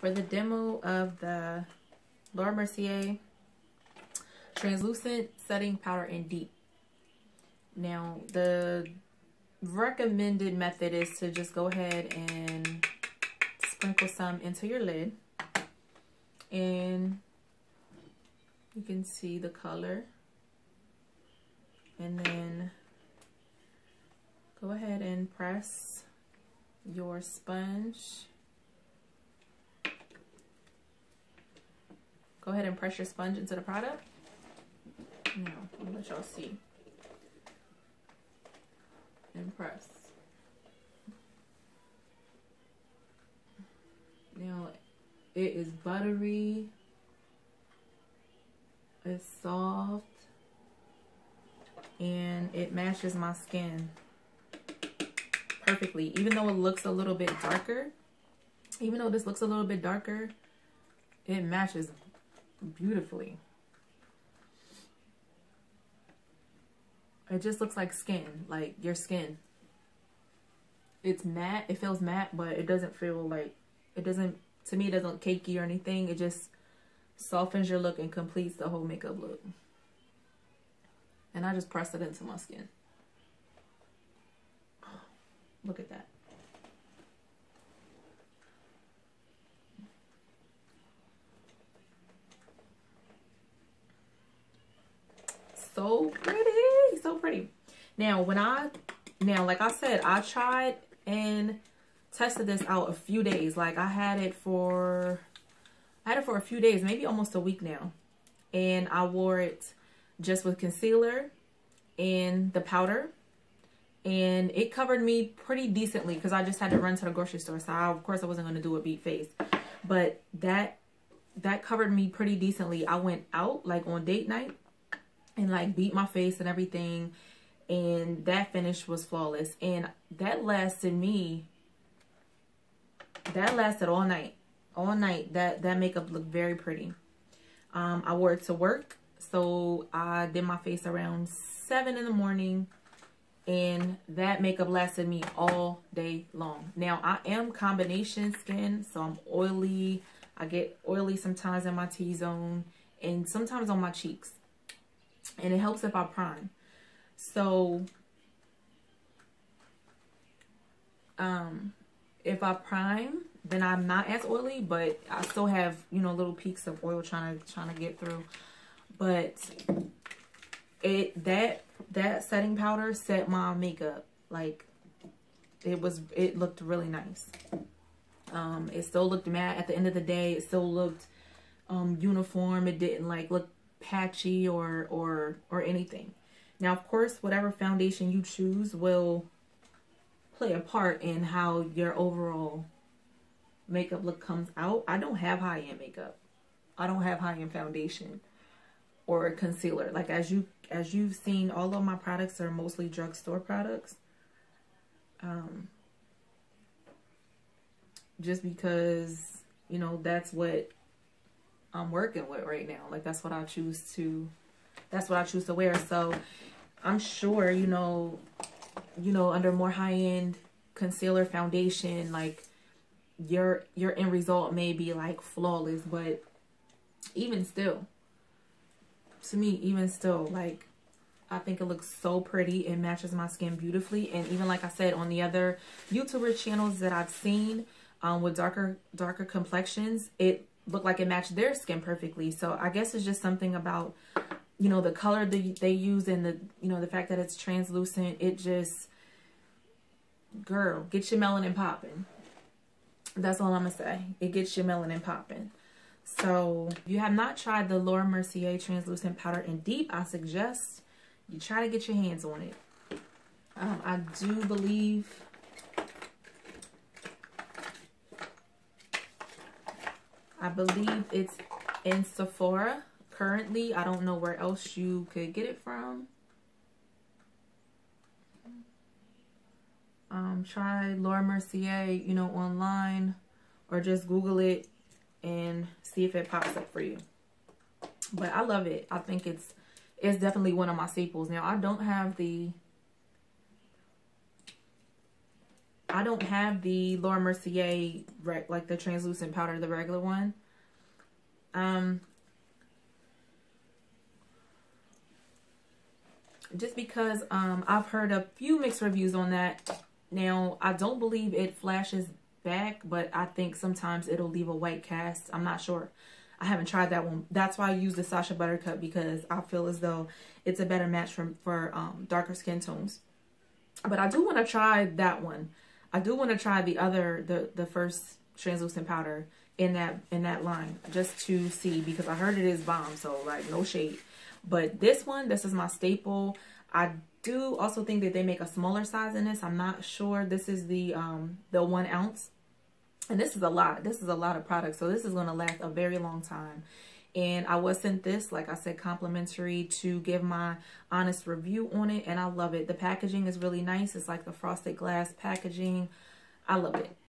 for the demo of the Laura Mercier Translucent Setting Powder in Deep. Now, the recommended method is to just go ahead and sprinkle some into your lid. And you can see the color. And then go ahead and press your sponge. Go ahead and press your sponge into the product. Now, I'm gonna let y'all see. And press. Now, it is buttery. It's soft. And it matches my skin perfectly. Even though it looks a little bit darker, even though this looks a little bit darker, it matches beautifully. It just looks like skin, like your skin. It's matte, it feels matte, but it doesn't feel like, it doesn't, to me, it doesn't look cakey or anything. It just softens your look and completes the whole makeup look. And I just pressed it into my skin. Look at that. So pretty. So pretty. Now, like I said, I tried and tested this out a few days. Like, I had it for a few days, maybe almost a week now. And I wore it just with concealer and the powder. And it covered me pretty decently because I just had to run to the grocery store. So, of course, I wasn't going to do a beat face. But that covered me pretty decently. I went out, like, on date night. And like beat my face and everything, and that finish was flawless, and that lasted all night. That makeup looked very pretty. I wore it to work, so I did my face around 7 in the morning, and that makeup lasted me all day long. Now, I am combination skin, so I'm oily. I get oily sometimes in my T-zone and sometimes on my cheeks. And it helps if I prime. So, if I prime, then I'm not as oily, but I still have, you know, little peaks of oil trying to get through. But that setting powder set my makeup. Like, it looked really nice. It still looked matte at the end of the day. It still looked uniform. It didn't like look patchy or anything. Now, of course, whatever foundation you choose will play a part in how your overall makeup look comes out. I don't have high-end makeup. I don't have high-end foundation or concealer. Like, as you've seen, all of my products are mostly drugstore products. Just because, you know, that's what I'm working with right now. Like, that's what I choose to wear. So I'm sure, you know, under more high-end concealer, foundation, like your end result may be like flawless, but even still, to me, like, I think it looks so pretty. It matches my skin beautifully. And even like I said, on the other YouTuber channels that I've seen with darker complexions, it looked like it matched their skin perfectly. So I guess it's just something about, you know, the color that they use and the, you know, the fact that it's translucent. It just, girl, get your melanin popping. That's all I'm gonna say. It gets your melanin popping. So if you have not tried the Laura Mercier Translucent Powder in Deep, I suggest you try to get your hands on it. I do believe it's in Sephora currently. I don't know where else you could get it from. Try Laura Mercier, you know, online, or just Google it and see if it pops up for you. But I love it. I think it's definitely one of my staples. Now, I don't have the I don't have the Laura Mercier, like the translucent powder, the regular one. Just because I've heard a few mixed reviews on that. Now, I don't believe it flashes back, but I think sometimes it'll leave a white cast. I'm not sure. I haven't tried that one. That's why I use the Sasha Buttercup, because I feel as though it's a better match for darker skin tones. But I do want to try that one. I do want to try the other, the first translucent powder in that line, just to see, because I heard it is bomb. So like, no shade. But this one, this is my staple. I do also think that they make a smaller size in this. I'm not sure. This is the 1 ounce, and this is a lot. This is a lot of product, so this is going to last a very long time. And I was sent this, like I said, complimentary, to give my honest review on it. And I love it. The packaging is really nice. It's like the frosted glass packaging. I love it.